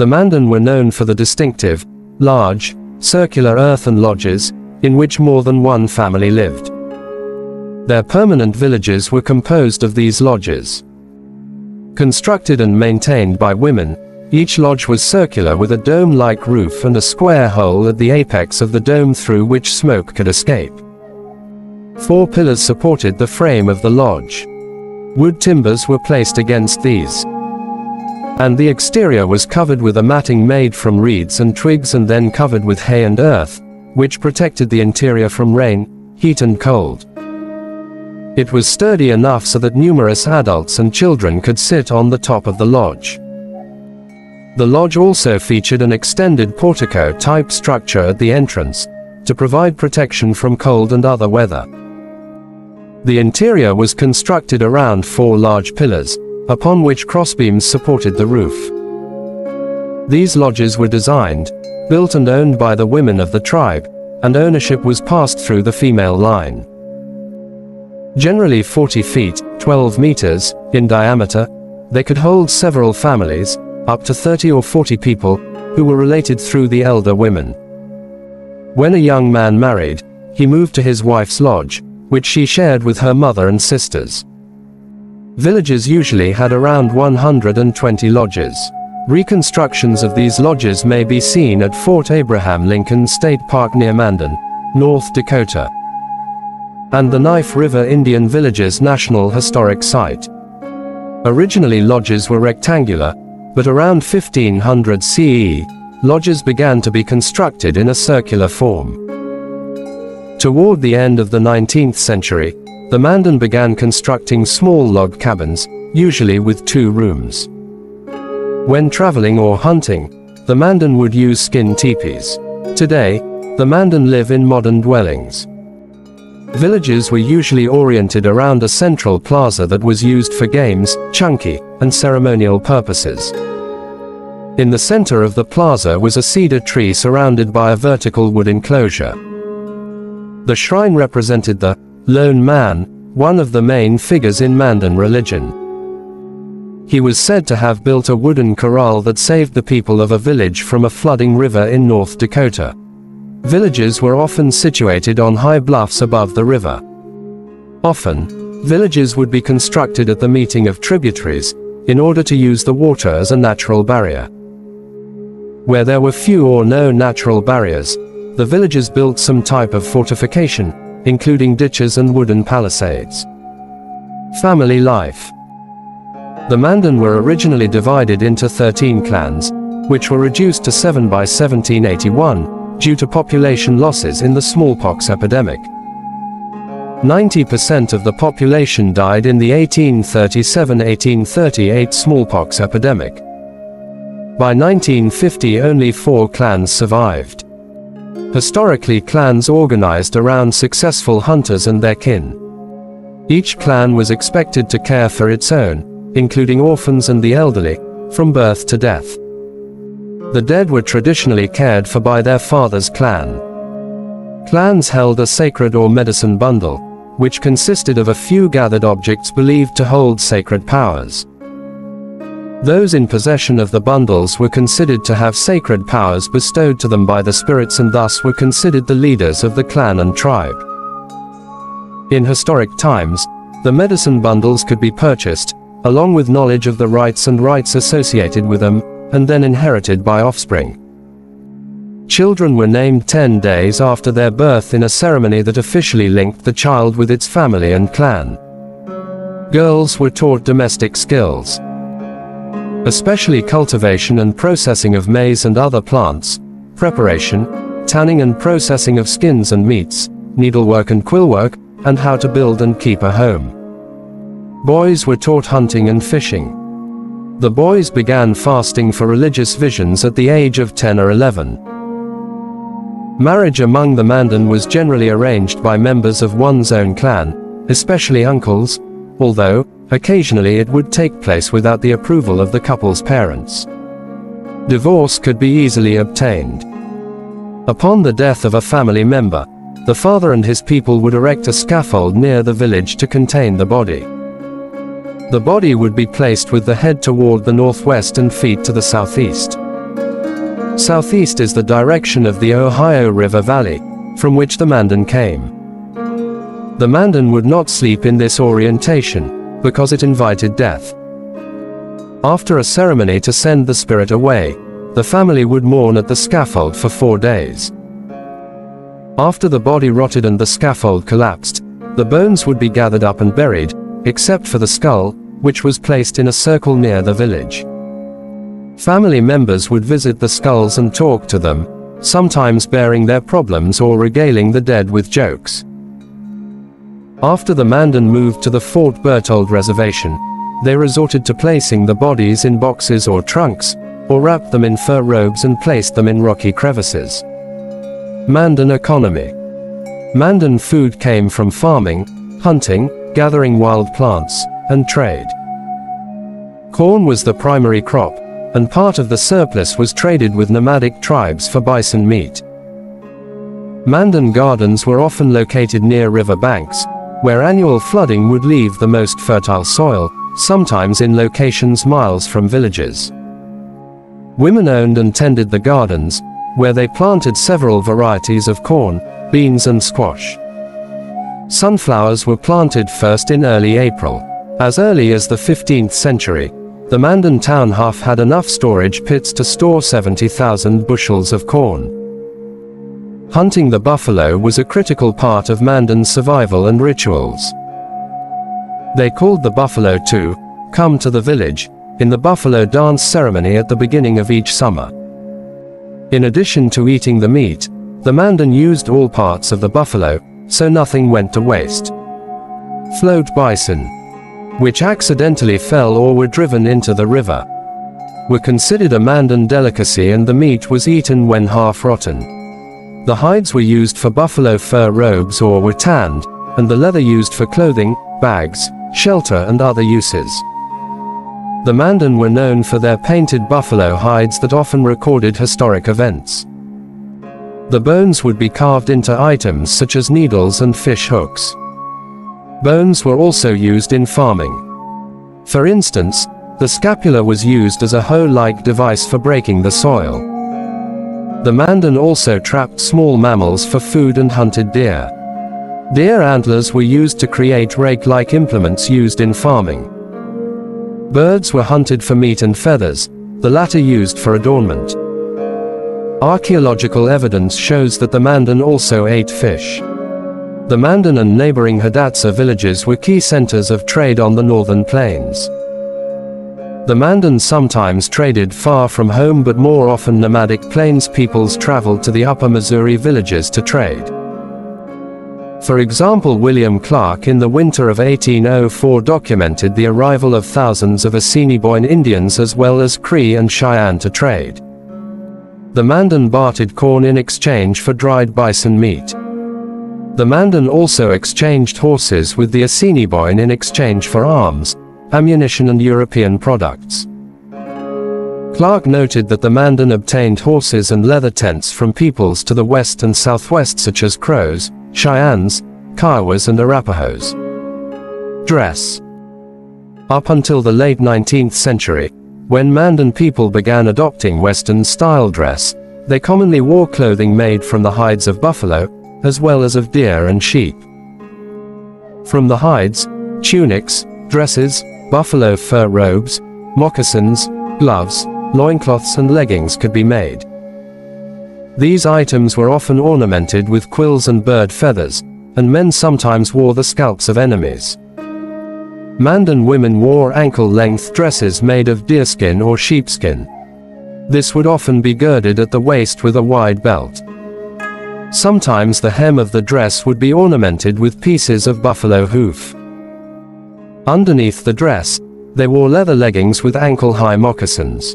The Mandan were known for the distinctive, large, circular earthen lodges, in which more than one family lived. Their permanent villages were composed of these lodges. Constructed and maintained by women, each lodge was circular with a dome-like roof and a square hole at the apex of the dome through which smoke could escape. 4 pillars supported the frame of the lodge. Wood timbers were placed against these, and the exterior was covered with a matting made from reeds and twigs and then covered with hay and earth, which protected the interior from rain, heat and cold. It was sturdy enough so that numerous adults and children could sit on the top of the lodge. The lodge also featured an extended portico-type structure at the entrance, to provide protection from cold and other weather. The interior was constructed around 4 large pillars, upon which crossbeams supported the roof. These lodges were designed, built and owned by the women of the tribe, and ownership was passed through the female line. Generally 40 feet, 12 meters, in diameter, they could hold several families, up to 30 or 40 people, who were related through the elder women. When a young man married, he moved to his wife's lodge, which she shared with her mother and sisters. Villages usually had around 120 lodges. Reconstructions of these lodges may be seen at Fort Abraham Lincoln State Park near Mandan, North Dakota, and the Knife River Indian Villages National Historic Site. Originally lodges were rectangular, but around 1500 CE, lodges began to be constructed in a circular form. Toward the end of the 19th century, the Mandan began constructing small log cabins, usually with 2 rooms. When traveling or hunting, the Mandan would use skin teepees. Today, the Mandan live in modern dwellings. Villages were usually oriented around a central plaza that was used for games, chunky, and ceremonial purposes. In the center of the plaza was a cedar tree surrounded by a vertical wood enclosure. The shrine represented the Lone Man, one of the main figures in Mandan religion. He was said to have built a wooden corral that saved the people of a village from a flooding river in North Dakota. Villages were often situated on high bluffs above the river. Often, villages would be constructed at the meeting of tributaries, in order to use the water as a natural barrier. Where there were few or no natural barriers, the villagers built some type of fortification, including ditches and wooden palisades. Family life. The Mandan were originally divided into 13 clans, which were reduced to 7 by 1781, due to population losses in the smallpox epidemic. 90% of the population died in the 1837-1838 smallpox epidemic. By 1950 only 4 clans survived. Historically, clans organized around successful hunters and their kin. Each clan was expected to care for its own, including orphans and the elderly, from birth to death. The dead were traditionally cared for by their father's clan. Clans held a sacred or medicine bundle, which consisted of a few gathered objects believed to hold sacred powers. Those in possession of the bundles were considered to have sacred powers bestowed to them by the spirits and thus were considered the leaders of the clan and tribe. In historic times, the medicine bundles could be purchased, along with knowledge of the rights associated with them, and then inherited by offspring. Children were named 10 days after their birth in a ceremony that officially linked the child with its family and clan. Girls were taught domestic skills, especially cultivation and processing of maize and other plants, preparation, tanning and processing of skins and meats, needlework and quillwork, and how to build and keep a home. Boys were taught hunting and fishing. The boys began fasting for religious visions at the age of 10 or 11. Marriage among the Mandan was generally arranged by members of one's own clan, especially uncles, although, occasionally it would take place without the approval of the couple's parents. Divorce could be easily obtained. Upon the death of a family member, the father and his people would erect a scaffold near the village to contain the body. The body would be placed with the head toward the northwest and feet to the southeast. Southeast is the direction of the Ohio River Valley, from which the Mandan came. The Mandan would not sleep in this orientation, because it invited death. After a ceremony to send the spirit away, the family would mourn at the scaffold for 4 days. After the body rotted and the scaffold collapsed, the bones would be gathered up and buried, except for the skull, which was placed in a circle near the village. Family members would visit the skulls and talk to them, sometimes bearing their problems or regaling the dead with jokes. After the Mandan moved to the Fort Berthold Reservation, they resorted to placing the bodies in boxes or trunks, or wrapped them in fur robes and placed them in rocky crevices. Mandan economy. Mandan food came from farming, hunting, gathering wild plants, and trade. Corn was the primary crop, and part of the surplus was traded with nomadic tribes for bison meat. Mandan gardens were often located near river banks, where annual flooding would leave the most fertile soil, sometimes in locations miles from villages. Women owned and tended the gardens, where they planted several varieties of corn, beans and squash. Sunflowers were planted first in early April. As early as the 15th century, the Mandan townhouse had enough storage pits to store 70,000 bushels of corn. Hunting the buffalo was a critical part of Mandan's survival and rituals. They called the buffalo to come to the village in the buffalo dance ceremony at the beginning of each summer. In addition to eating the meat, the Mandan used all parts of the buffalo, so nothing went to waste. Float bison, which accidentally fell or were driven into the river, were considered a Mandan delicacy, and the meat was eaten when half rotten. The hides were used for buffalo fur robes or were tanned, and the leather used for clothing, bags, shelter and other uses. The Mandan were known for their painted buffalo hides that often recorded historic events. The bones would be carved into items such as needles and fish hooks. Bones were also used in farming. For instance, the scapula was used as a hoe-like device for breaking the soil. The Mandan also trapped small mammals for food and hunted deer. Deer antlers were used to create rake-like implements used in farming. Birds were hunted for meat and feathers, the latter used for adornment. Archaeological evidence shows that the Mandan also ate fish. The Mandan and neighboring Hidatsa villages were key centers of trade on the northern plains. The Mandan sometimes traded far from home, but more often nomadic plains peoples traveled to the upper Missouri villages to trade. For example, William Clark in the winter of 1804 documented the arrival of thousands of Assiniboine Indians as well as Cree and Cheyenne to trade. The Mandan bartered corn in exchange for dried bison meat. The Mandan also exchanged horses with the Assiniboine in exchange for arms, ammunition and European products. Clark noted that the Mandan obtained horses and leather tents from peoples to the west and southwest such as Crows, Cheyennes, Kiowas and Arapahoes. Dress. Up until the late 19th century, when Mandan people began adopting Western-style dress, they commonly wore clothing made from the hides of buffalo, as well as of deer and sheep. From the hides, tunics, dresses, buffalo fur robes, moccasins, gloves, loincloths and leggings could be made. These items were often ornamented with quills and bird feathers, and men sometimes wore the scalps of enemies. Mandan women wore ankle-length dresses made of deerskin or sheepskin. This would often be girded at the waist with a wide belt. Sometimes the hem of the dress would be ornamented with pieces of buffalo hoof. Underneath the dress, they wore leather leggings with ankle-high moccasins.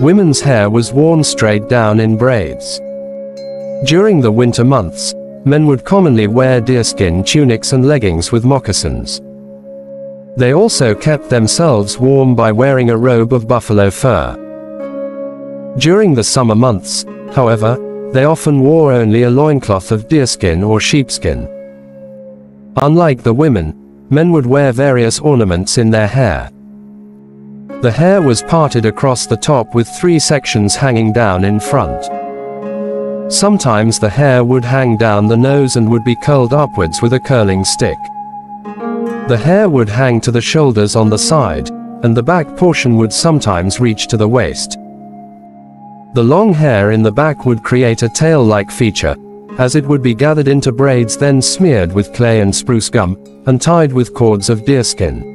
Women's hair was worn straight down in braids. During the winter months, men would commonly wear deerskin tunics and leggings with moccasins. They also kept themselves warm by wearing a robe of buffalo fur. During the summer months, however, they often wore only a loincloth of deerskin or sheepskin. Unlike the women, men would wear various ornaments in their hair. The hair was parted across the top with three sections hanging down in front. Sometimes the hair would hang down the nose and would be curled upwards with a curling stick. The hair would hang to the shoulders on the side, and the back portion would sometimes reach to the waist. The long hair in the back would create a tail-like feature, as it would be gathered into braids, then smeared with clay and spruce gum, and tied with cords of deerskin.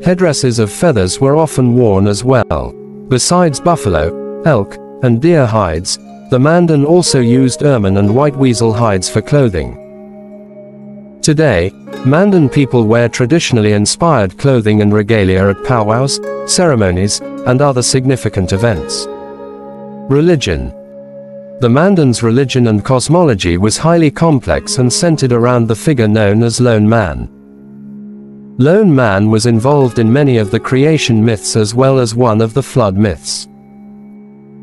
Headdresses of feathers were often worn as well. Besides buffalo, elk, and deer hides, the Mandan also used ermine and white weasel hides for clothing. Today, Mandan people wear traditionally inspired clothing and regalia at powwows, ceremonies, and other significant events. Religion. The Mandan's religion and cosmology was highly complex and centered around the figure known as Lone Man. Lone Man was involved in many of the creation myths as well as one of the flood myths.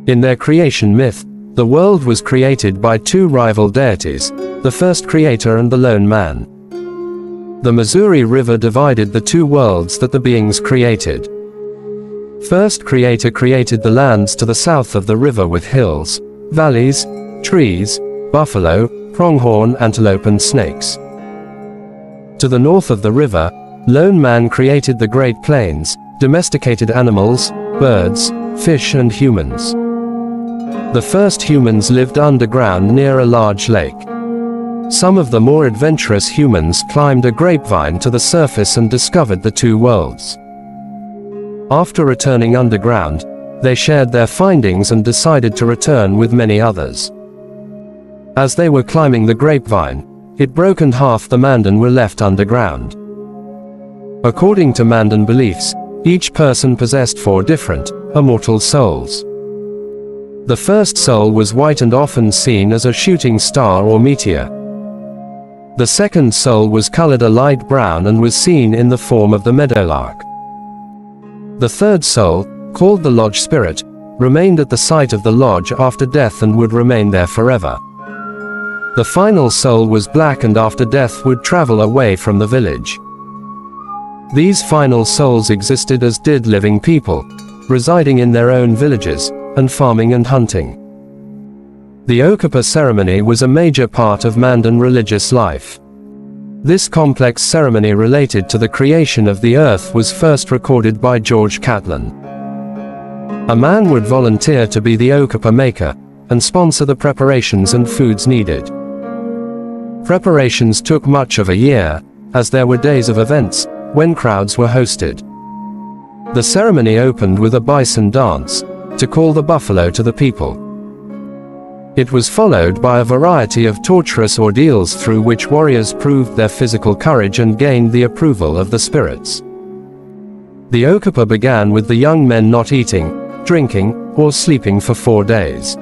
In their creation myth, the world was created by two rival deities, the First Creator and the Lone Man. The Missouri River divided the two worlds that the beings created. First Creator created the lands to the south of the river with hills, valleys, trees, buffalo, pronghorn, antelope, and snakes. To the north of the river, Lone Man created the Great Plains, domesticated animals, birds, fish and humans. The first humans lived underground near a large lake. Some of the more adventurous humans climbed a grapevine to the surface and discovered the two worlds. After returning underground, they shared their findings and decided to return with many others. As they were climbing the grapevine, it broke and half the Mandan were left underground. According to Mandan beliefs, each person possessed four different, immortal souls. The first soul was white and often seen as a shooting star or meteor. The second soul was colored a light brown and was seen in the form of the meadowlark. The third soul, called the lodge spirit, remained at the site of the lodge after death and would remain there forever. The final soul was black and after death would travel away from the village. These final souls existed as did living people, residing in their own villages, and farming and hunting. The Okipa ceremony was a major part of Mandan religious life. This complex ceremony related to the creation of the earth was first recorded by George Catlin. A man would volunteer to be the Okipa maker, and sponsor the preparations and foods needed. Preparations took much of a year, as there were days of events, when crowds were hosted. The ceremony opened with a bison dance, to call the buffalo to the people. It was followed by a variety of torturous ordeals through which warriors proved their physical courage and gained the approval of the spirits. The Okipa began with the young men not eating, drinking, or sleeping for 4 days.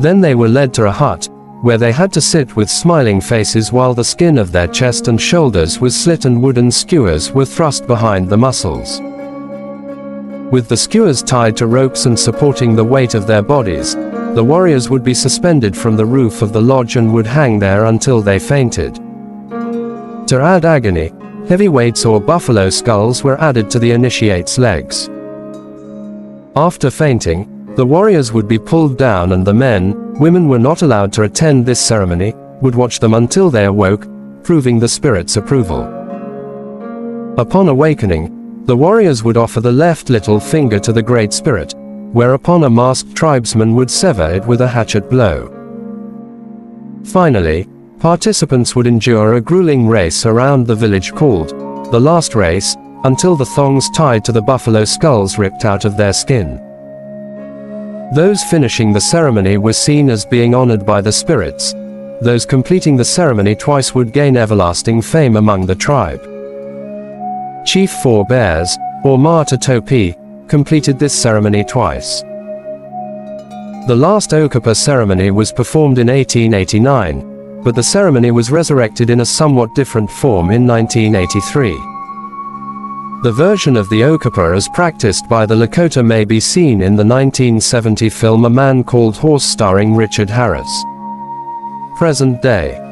Then they were led to a hut, where they had to sit with smiling faces while the skin of their chest and shoulders was slit and wooden skewers were thrust behind the muscles. With the skewers tied to ropes and supporting the weight of their bodies, the warriors would be suspended from the roof of the lodge and would hang there until they fainted. To add agony, heavy weights or buffalo skulls were added to the initiate's legs. After fainting, the warriors would be pulled down and the men, women were not allowed to attend this ceremony, would watch them until they awoke, proving the spirit's approval. Upon awakening, the warriors would offer the left little finger to the Great Spirit, whereupon a masked tribesman would sever it with a hatchet blow. Finally, participants would endure a grueling race around the village called the last race, until the thongs tied to the buffalo skulls ripped out of their skin. Those finishing the ceremony were seen as being honored by the spirits. Those completing the ceremony twice would gain everlasting fame among the tribe. Chief Four Bears, or Mato-Topi, completed this ceremony twice. The last Okipa ceremony was performed in 1889, but the ceremony was resurrected in a somewhat different form in 1983. The version of the Okipa as practiced by the Lakota may be seen in the 1970 film A Man Called Horse starring Richard Harris. Present day.